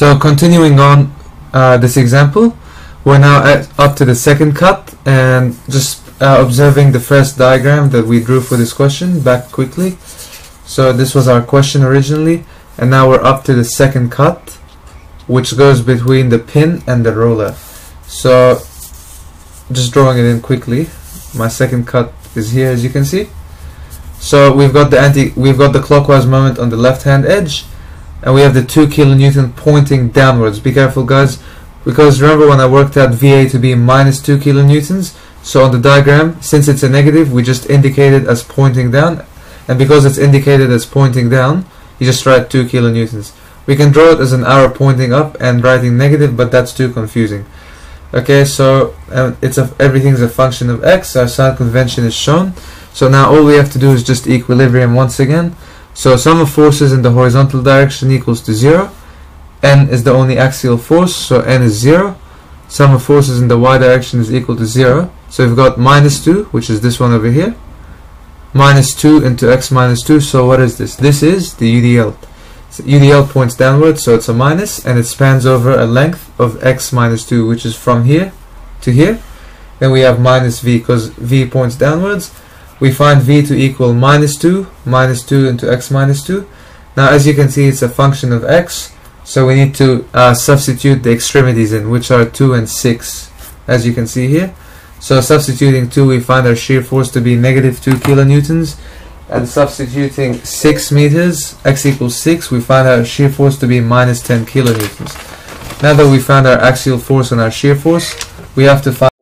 So continuing on this example, we're now up to the second cut, and just observing the first diagram that we drew for this question back quickly. So this was our question originally, and now we're up to the second cut, which goes between the pin and the roller. So just drawing it in quickly, my second cut is here, as you can see. So we've got the clockwise moment on the left hand edge, and we have the 2 kN pointing downwards. Be careful, guys, because remember when I worked out VA to be -2 kN, so on the diagram, since it's a negative, we just indicate it as pointing down, and because it's indicated as pointing down, you just write 2 kN. We can draw it as an arrow pointing up and writing negative, but that's too confusing. Okay, so everything's a function of x. Our sign convention is shown. So now all we have to do is just equilibrium once again. So sum of forces in the horizontal direction equals to 0. N is the only axial force, so N is 0. Sum of forces in the y direction is equal to 0. So we've got -2, which is this one over here, -2 into x -2. So what is this? This is the UDL. So UDL points downwards, so it's a minus, and it spans over a length of x -2, which is from here to here. Then we have -v, because v points downwards. We find v to equal -2 into x -2. Now, as you can see, it's a function of x, so we need to substitute the extremities in, which are 2 and 6, as you can see here. So substituting 2, we find our shear force to be -2 kN, and substituting 6 meters, x equals 6, we find our shear force to be -10 kN. Now that we found our axial force and our shear force, we have to find